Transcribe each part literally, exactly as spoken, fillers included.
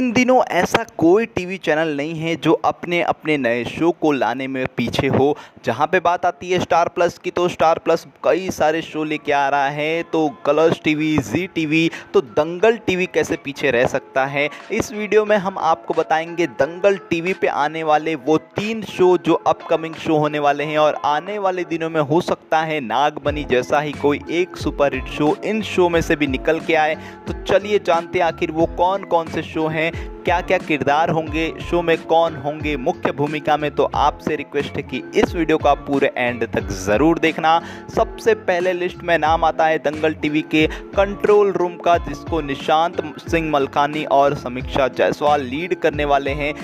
इन दिनों ऐसा कोई टीवी चैनल नहीं है जो अपने अपने नए शो को लाने में पीछे हो। जहां पे बात आती है स्टार प्लस की, तो स्टार प्लस कई सारे शो लेके आ रहा है, तो कलर्स टीवी, जी टीवी, तो दंगल टीवी कैसे पीछे रह सकता है। इस वीडियो में हम आपको बताएंगे दंगल टीवी पे आने वाले वो तीन शो जो अपकमिंग शो होने वाले हैं, और आने वाले दिनों में हो सकता है नागमनी जैसा ही कोई एक सुपरहिट शो इन शो में से भी निकल के आए। तो चलिए जानते हैं आखिर वो कौन कौन से शो हैं, क्या क्या किरदार होंगे शो में, कौन होंगे मुख्य भूमिका में। तो आपसे रिक्वेस्ट है कि इस वीडियो को आप पूरे एंड तक जरूर देखना। सबसे पहले लिस्ट में नाम आता है दंगल टीवी के कंट्रोल रूम का, जिसको निशांत सिंह मलकानी और समीक्षा जायसवाल लीड करने वाले हैं।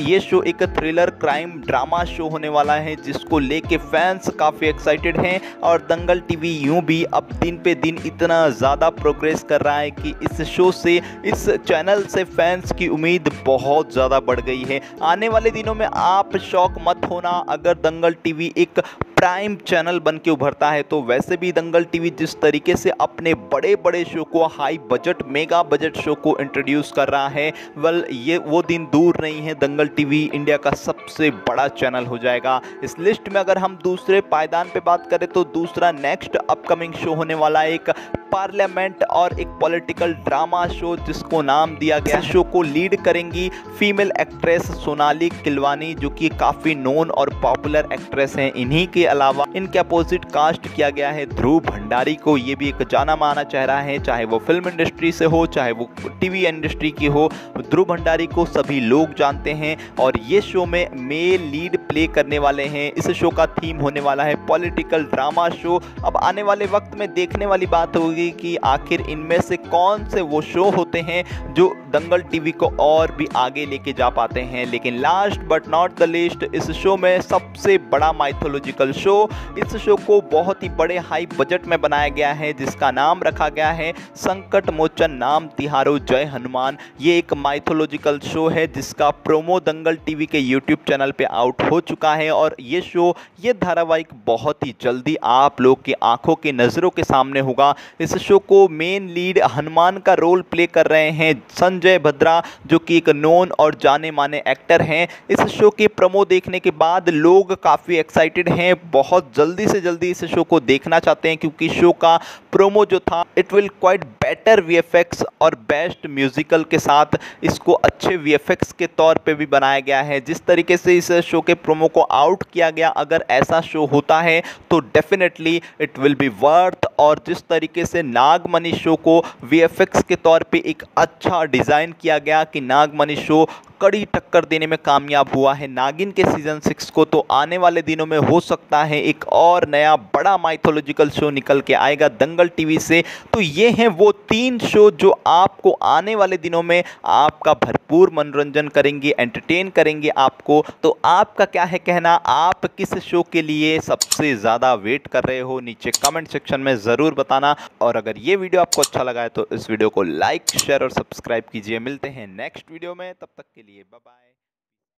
ये शो एक थ्रिलर क्राइम ड्रामा शो होने वाला है, जिसको लेके फैंस काफ़ी एक्साइटेड हैं। और दंगल टीवी यूं भी अब दिन पे दिन इतना ज़्यादा प्रोग्रेस कर रहा है कि इस शो से, इस चैनल से फैंस की उम्मीद बहुत ज़्यादा बढ़ गई है। आने वाले दिनों में आप शौक मत होना अगर दंगल टीवी एक प्राइम चैनल बन के उभरता है। तो वैसे भी दंगल टीवी जिस तरीके से अपने बड़े बड़े शो को, high budget mega budget show को इंट्रोड्यूस कर रहा है, वेल ये वो दिन दूर नहीं है दंगल टीवी इंडिया का सबसे बड़ा चैनल हो जाएगा। इस लिस्ट में अगर हम दूसरे पायदान पे बात करें तो दूसरा नेक्स्ट अपकमिंग शो होने वाला एक पार्लियामेंट और एक पॉलिटिकल ड्रामा शो जिसको नाम दिया गया। शो को लीड करेंगी फीमेल एक्ट्रेस सोनाली खिलवानी, जो कि काफ़ी नोन और पॉपुलर एक्ट्रेस हैं। इन्हीं के अलावा इनके अपोजिट कास्ट किया गया है ध्रुव भंडारी को। ये भी एक जाना माना चेहरा है, चाहे वो फिल्म इंडस्ट्री से हो, चाहे वो टीवी इंडस्ट्री की हो, ध्रुव भंडारी को सभी लोग जानते हैं। और ये शो में मेल लीड प्ले करने वाले हैं। इस शो का थीम होने वाला है पॉलिटिकल ड्रामा शो। अब आने वाले वक्त में देखने वाली बात होगी कि आखिर इनमें से कौन से वो शो होते हैं जो दंगल टीवी को और भी आगे लेके जा पाते हैं। लेकिन last but not the least, इस शो में सबसे बड़ा माइथोलॉजिकल शो, इस शो को बहुत ही बड़े हाई बजट में बनाया गया है, जिसका नाम रखा गया है संकटमोचन नाम तिहारो जय हनुमान। ये एक माइथोलॉजिकल शो है जिसका प्रोमो दंगल टीवी के यूट्यूब चैनल पे आउट हो चुका है। और ये शो, ये धारावाहिक बहुत ही जल्दी आप लोग की आंखों की नज़रों के सामने होगा। इस शो को मेन लीड हनुमान का रोल प्ले कर रहे हैं सन भद्रा, जो कि एक नोन और जाने माने एक्टर हैं। इस शो के प्रोमो देखने के बाद लोग काफ़ी एक्साइटेड हैं, बहुत जल्दी से जल्दी इस शो को देखना चाहते हैं, क्योंकि शो का प्रोमो जो था, it will quite better VFX और बेस्ट म्यूजिकल के साथ इसको अच्छे वीएफएक्स के तौर पे भी बनाया गया है। जिस तरीके से इस शो के प्रोमो को आउट किया गया, अगर ऐसा शो होता है तो definitely it will be worth. और जिस तरीके से नागमणि शो को वीएफएक्स के तौर पे एक अच्छा डिज़ाइन किया गया कि नागमणि शो कड़ी टक्कर देने में कामयाब हुआ है नागिन के सीजन सिक्स को, तो आने वाले दिनों में हो सकता है एक और नया बड़ा माइथोलॉजिकल शो निकल के आएगा दंगल टीवी से। तो ये हैं वो तीन शो जो आपको आने वाले दिनों में आपका भरपूर मनोरंजन करेंगे, एंटरटेन करेंगे आपको। तो आपका क्या है कहना, आप किस शो के लिए सबसे ज़्यादा वेट कर रहे हो, नीचे कमेंट सेक्शन में ज़रूर बताना। और अगर ये वीडियो आपको अच्छा लगा है तो इस वीडियो को लाइक, शेयर और सब्सक्राइब कीजिए। मिलते हैं नेक्स्ट वीडियो में, तब तक के लिए बाय बाय।